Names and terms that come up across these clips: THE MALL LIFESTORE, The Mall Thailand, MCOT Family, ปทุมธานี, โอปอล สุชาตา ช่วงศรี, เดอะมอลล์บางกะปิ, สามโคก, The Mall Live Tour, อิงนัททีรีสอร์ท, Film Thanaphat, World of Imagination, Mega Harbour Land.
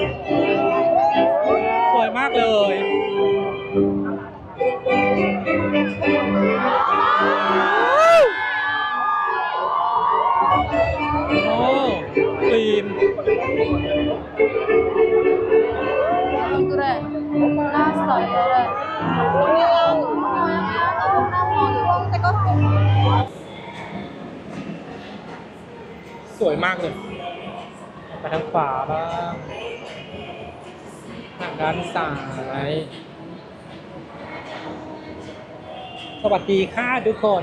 สวยมากเลยโอ้กรีนสวยมากเลยไปทางขวาบ้างทางด้านซ้ายสวัสดีค่ะทุกคน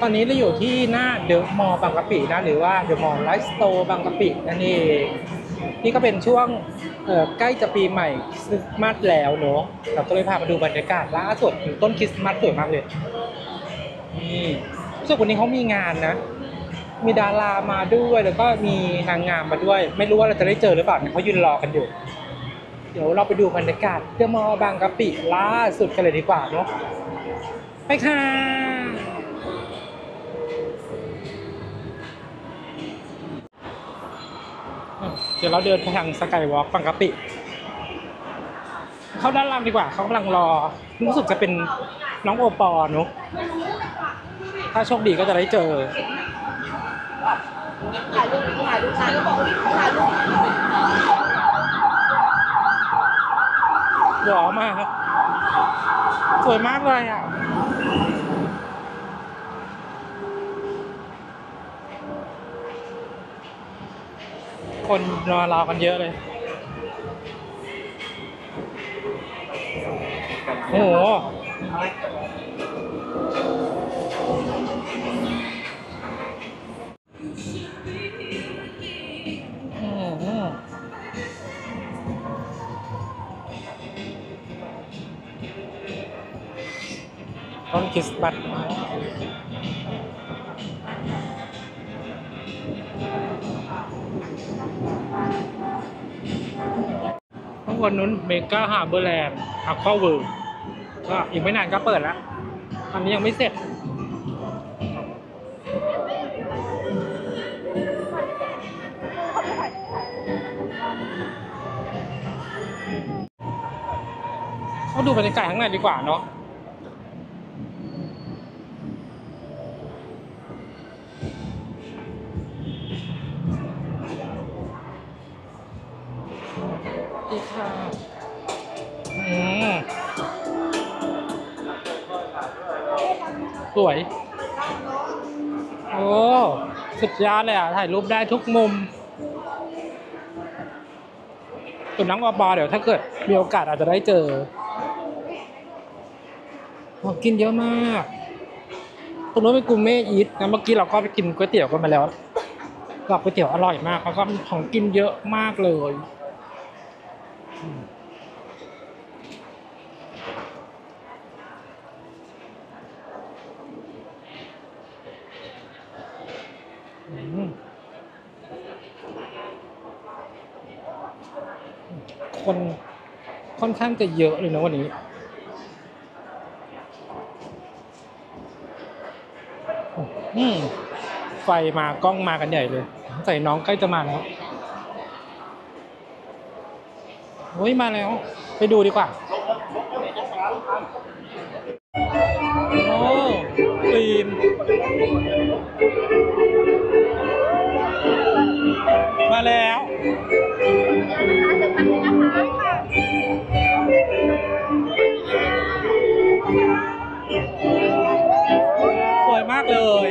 ตอนนี้เราอยู่ที่หน้าเดอะมอลล์บางกะปินะหรือว่าเดอะมอลล์ไลฟ์สโตร์บางกะปินั่นเองนี่ก็เป็นช่วงใกล้จะปีใหม่คริสต์มาสแล้วเนาะเราก็เลยพามาดูบรรยากาศล่าสุดต้นคริสต์มาสสวยมากเลยนี่รู้สึกวันนี้เขามีงานนะมีดารามาด้วยแล้วก็มีนางงามมาด้วยไม่รู้ว่าเราจะได้เจอหรือเปล่าเนี่ยเขายืนรอกันอยู่เดี๋ยวเราไปดูบรรยากาศเดอะมอลล์บางกะปิล่าสุดกันเลยดีกว่าเนาะไปค่ะเดี๋ยวเราเดินไปทางสกายวอล์กบางกะปิเข้าด้านล่างดีกว่าเขากำลังรอรู้สึกจะเป็นน้องโอปอล์เนาะถ้าโชคดีก็จะได้เจอหล่อมากครับสวยมากเลยอ่ะคนรอเรากันเยอะเลยโอ้โหต้นคริสต์มาสข้างบนนู้นเมกาฮาร์เบอร์แลนด์อัพเข้าเวิร์ก็อีกไม่นานก็เปิดแล้วอันนี้ยังไม่เสร็จเขาดูบรรยากาศข้างในดีกว่าเนาะสวยโอ้สุดยอดเลยอ่ะถ่ายรูปได้ทุกมุมส่วนน้องอบอเดี๋ยวถ้าเกิดมีโอกาสอาจจะได้เจอของกินเยอะมากตรงนู้นเป็นกูเม่อีทนะเมื่อกี้เราก็ไปกินก๋วยเตี๋ยวกันมาแล้วก๋วยเตี๋ยวอร่อยมากแล้วก็ของกินเยอะมากเลยคนค่อนข้างจะเยอะเลยนะวันนี้ไฟมากล้องมากันใหญ่เลยใส่น้องใกล้จะมาแล้วโอ้ยมาแล้วไปดูดีกว่าโอ้ตีมมาแล้วสวยมากเลย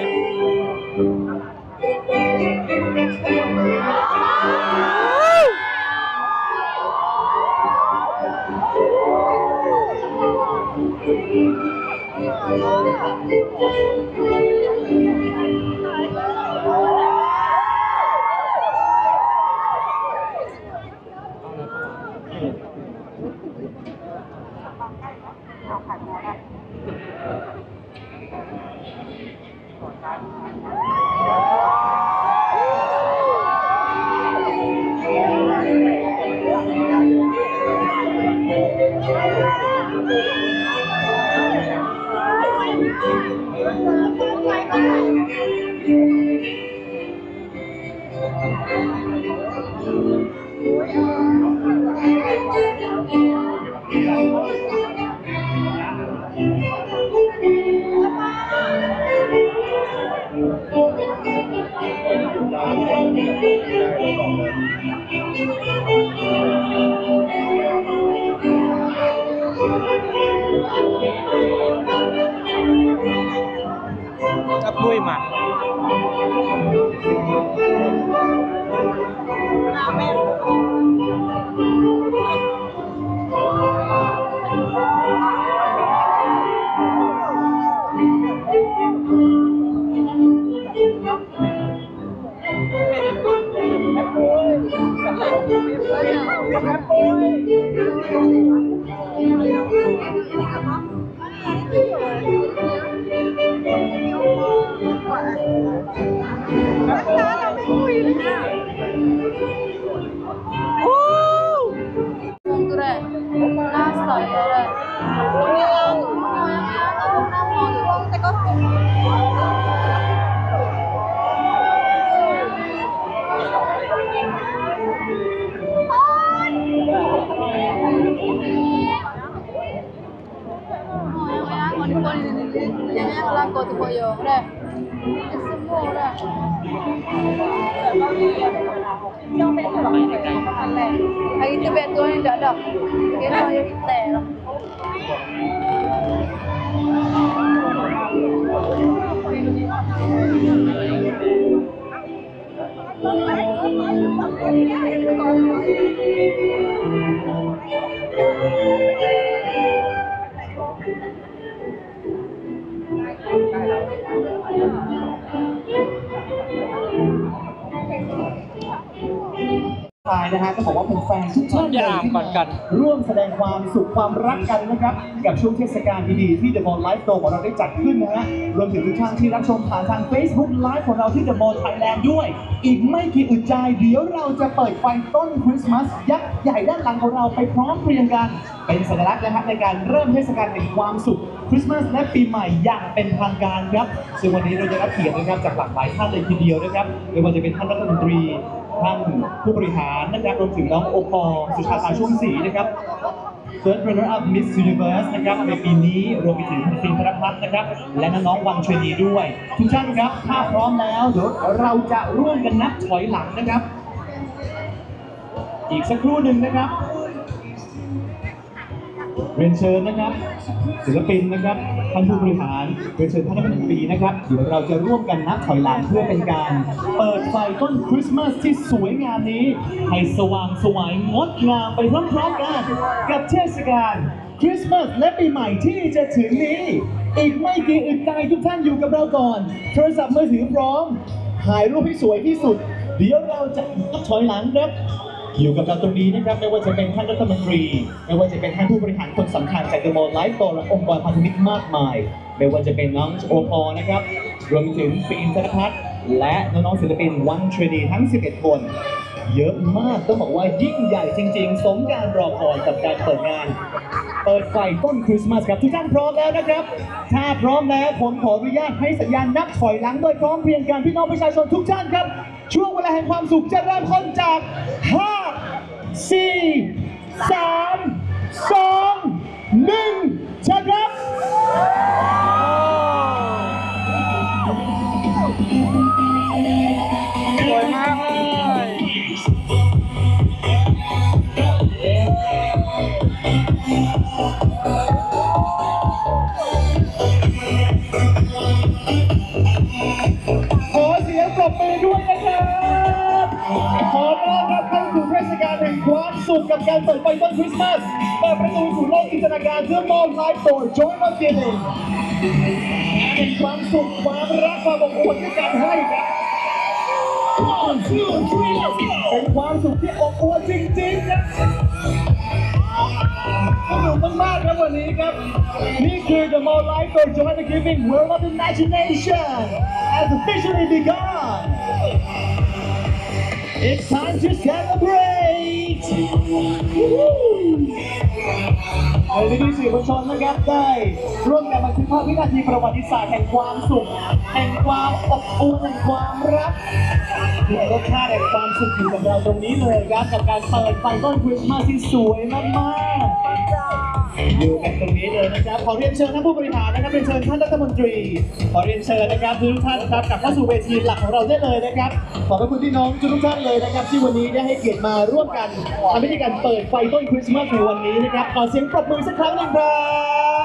นะฮะก็บอกว่าเป็นแฟนทุกท่านที่ร่วมแสดงความสุขความรักกันนะครับกับช่วงเทศกาลดีๆที่ The Mall Live Tour ของเราได้จัดขึ้นนะฮะรวมถึงทุกท่านที่รับชมผ่านทาง Facebook Live ของเราที่ The Mall Thailand ด้วยอีกไม่กี่อึดใจเดี๋ยวเราจะเปิดไฟต้นคริสต์มาสยักษ์ใหญ่ด้านหลังของเราไปพร้อมเพรียงกันเป็นสัญลักษณ์นะครับในการเริ่มเทศกาลแห่งความสุขคริสต์มาสและปีใหม่อย่างเป็นทางการครับซึ่งวันนี้เราจะรับเกียรตินะครับจากหลากหลายท่านเลยทีเดียวนะครับไม่ว่าจะเป็นท่านรัฐมนตรีท่านผู้บริหารนะครับรวมถึงน้องโอปอสุชาตาชุ่มศรีนะครับ First Runner Up Miss Universe นะครับในปีนี้รวมไปถึงคุณฟิล์มธนพัฒน์นะครับและน้องๆวังชนีด้วยทุกท่านครับถ้าพร้อมแล้วเดี๋ยวเราจะร่วมกันนับถอยหลังนะครับอีกสักครู่หนึ่งนะครับเรียนเชิญนะครับศิลปินนะครับท่านผู้บริหารเรียนเชิญท่านรัฐมนตรีนะครับเดี๋ยวเราจะร่วมกันนับถอยหลังเพื่อเป็นการเปิดไฟต้นคริสต์มาสที่สวยงามนี้ให้สว่างสวยงดงามไปพร้อมๆกันกับเทศกาลคริสต์มาสและปีใหม่ที่จะถึงนี้อีกไม่กี่อึดใจทุกท่านอยู่กับเราก่อนโทรศัพท์มือถือพร้อมถ่ายรูปให้สวยที่สุดเดี๋ยวเราจะนับถอยหลังครับอยู่กับเราตรงนี้นะครับไม่ว่าจะเป็นท่านรัฐมนตรีไม่ว่าจะเป็นท่านผู้บริหารคนสำคัญจาก The Mall Live Tour และองค์กรพันธมิตรมากมายไม่ว่าจะเป็นน้องโอปอนะครับรวมถึงฟิล์มธนพัฒน์และน้องๆศิลปินวันเทรดีทั้ง11คนเยอะมากต้องบอกว่ายิ่งใหญ่จริงๆสมการรอคอยกับการเปิดงานเปิดไฟต้นคริสต์มาสครับทุกท่านพร้อมแล้วนะครับถ้าพร้อมแล้วผมขออนุญาตให้สัญญาณนับถอยหลังโดยพร้อมเพรียงกันพี่น้องประชาชนทุกท่านครับช่วงเวลาแห่งความสุขจะเริ่มต้นจาก5 4 3 2 1เชิญครับสวยมากเลยขอเสียงปรบมือด้วยนะครับขอต้อนรับเข้าสู่เทศกาลแห่งความสุขกับการเปิดไฟต้นคริสต์มาสเปิดประตูสู่โลกจินตนาการเพื่อมองไลฟ์โดยโจยมาเกียร์เลยเป็นความสุขความรักความอบอุ่นที่การให้ครับเป็นความสุขที่อบอุ่นจริงๆครับสนุกมากๆครับวันนี้ครับนี่คือ The Mall Live Tour Join the Giving World of Imagination has officially begun. It's time to celebrate.ในที่นี้สื่อมวลชนนะครับได้ร่วมกันบันทึกภาพวินาทีประวัติศาสตร์แห่งความสุขแห่งความอบอุ่นแห่งความรักและรสชาติแห่งความสุขอยู่กับเราตรงนี้เลยครับกับการเปิดไฟต้นคริสต์มาสที่สวยมากๆอยู่กันตรงนี้เลยนะครับขอเรียนเชิญท่านผู้บริหารนะครับเรียนเชิญท่านรัฐมนตรีขอเรียนเชิญนะครับทุกท่านนะครับกลับเข้าสู่เวทีหลักของเราได้เลยนะครับขอบคุณพี่น้องทุกท่านเลยนะครับที่วันนี้ได้ให้เกียรติมาร่วมกันทำพิธีการเปิดไฟต้นคริสต์มาสในวันนี้นะครับขอเสียงปรบมือสักครั้งหนึ่งครั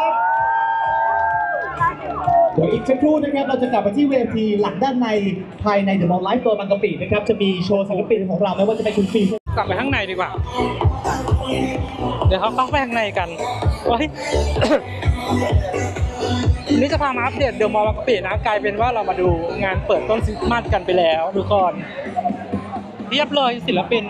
บเดี๋ยวอีกสักครู่นะครับเราจะกลับไปที่เวทีหลักด้านในภายใน The Mall Live Tour บางกะปินะครับจะมีโชว์ศิลปินของเราไม่ว่าจะเป็นคุณฟิล์ม กลับไปข้างในดีกว่าเดี๋ยวเข้าไปข้างในกันโอ้ย นี่จะพามาอัปเดตเดี๋ยวมอลล์บางกะปินะกลายเป็นว่าเรามาดูงานเปิดต้นคริสต์มาสกันไปแล้วทุกคนเรียบเลยศิลปิน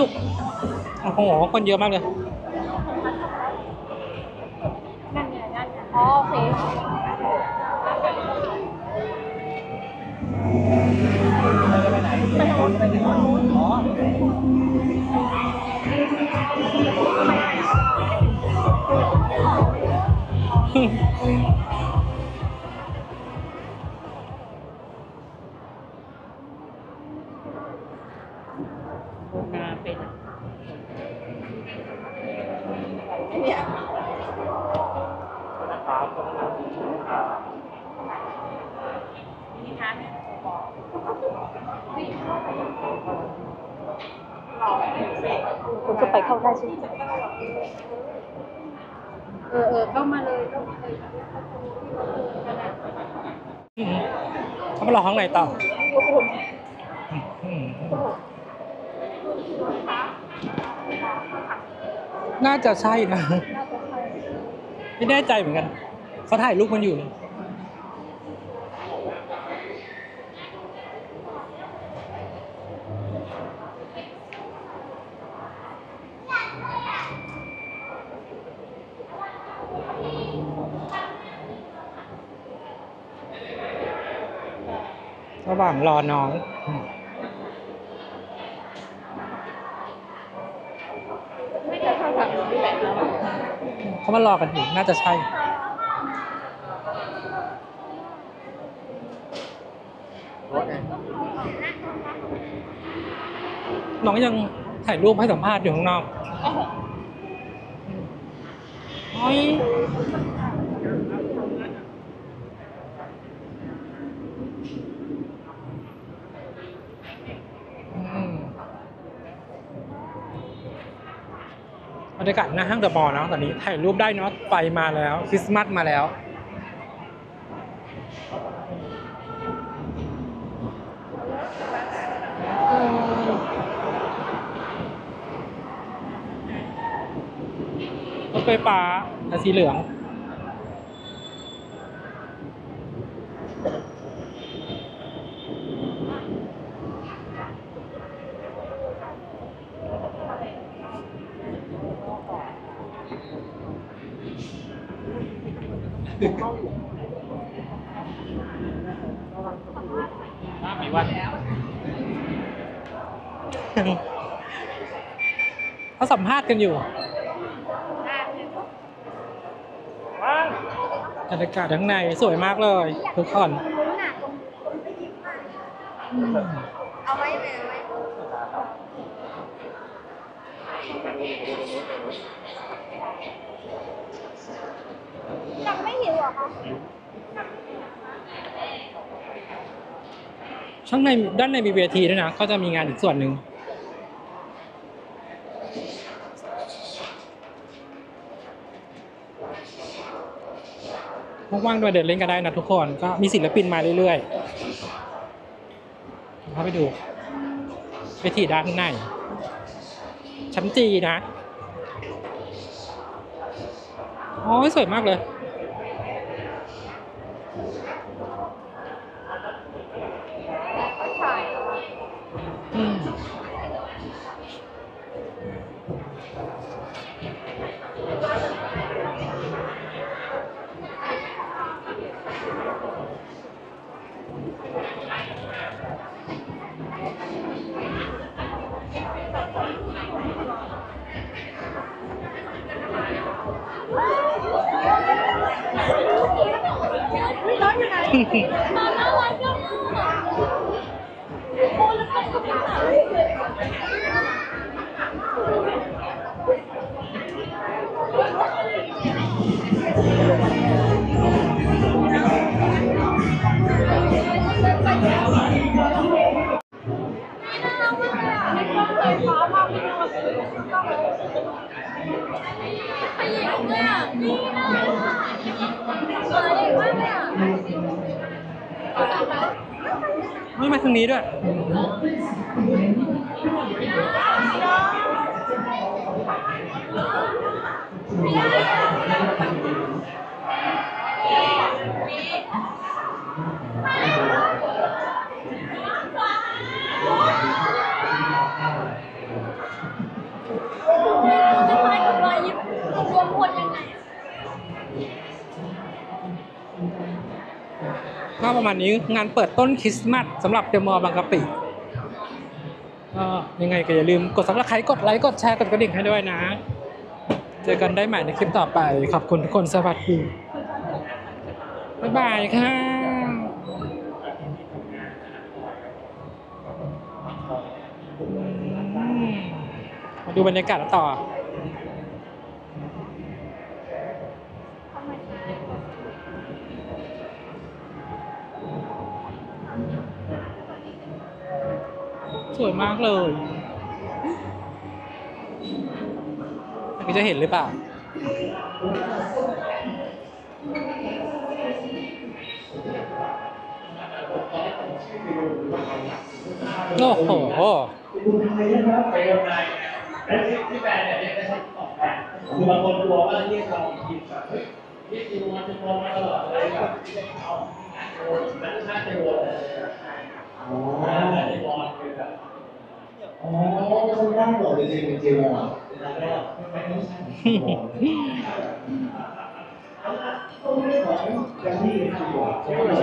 ลูกโอ้โหคนเยอะมากเลยโอเคคุณจะไปเข้าได้ใช่ไหมเข้ามาเลยเขามารอข้างในต่อน่าจะใช่นะไม่แน่ใจเหมือนกันเขาถ่ายรูปมันอยู่เลยระหว่างรอน้องเขามารอกันอยู่น่าจะใช่น้องยังถ่ายรูปให้สัมภาษณ์อยู่ข้างนอกโอ้ยบรรยากาศหน้าห้างเดอะมอลล์เนาะตอนนี้ถ่ายรูปได้เนาะไปมาแล้วคริสต์มาสมาแล้วรถไฟฟ้าสีเหลืองมีวันเขาสัมภาษณ์กันอยู่บรรยากาศข้างในสวยมากเลยทุกคนเอาไว้ไหมนักไม่หิวหรอคะข้างในด้านในมีเวทีด้วยนะก็จะมีงานอีกส่วนหนึ่งว่างๆด้วยเดินเล่นกันได้นะทุกคนก็มีศิลปินมาเรื่อยๆพาไปดูเวทีด้านในชั้นจีนะโอ้ยสวยมากเลย ไม่มาทางนี้ด้วยก็ประมาณนี้งานเปิดต้นคริสต์มาสสำหรับเดอะมอลล์บางกะปิยังไงก็อย่าลืมกดซับสไครบ์กดไลค์กดแชร์กดกระดิ่งให้ด้วยนะเจอกันได้ใหม่ในคลิปต่อไปขอบคุณทุกคนสวัสดีบ๊ายบายค่ะมาดูบรรยากาศต่อสวยมากเลยนี่จะเห็นหรือเปล่าโอ้โหและที่แบรนด์เนี่ยจะใช้ออกแบบคือบางคนกลัวว่าเรียกเราผิดแบบเรียกเรามาจะมองมาตลอดอะไรแบบที่จะเอามันน่าจะโดนแต่ในบอลคือแบบคนนั่งโดดจริงจริงอ่ะไม่ต้องใช้ต้องไม่ขออย่างนี้ดีกว่า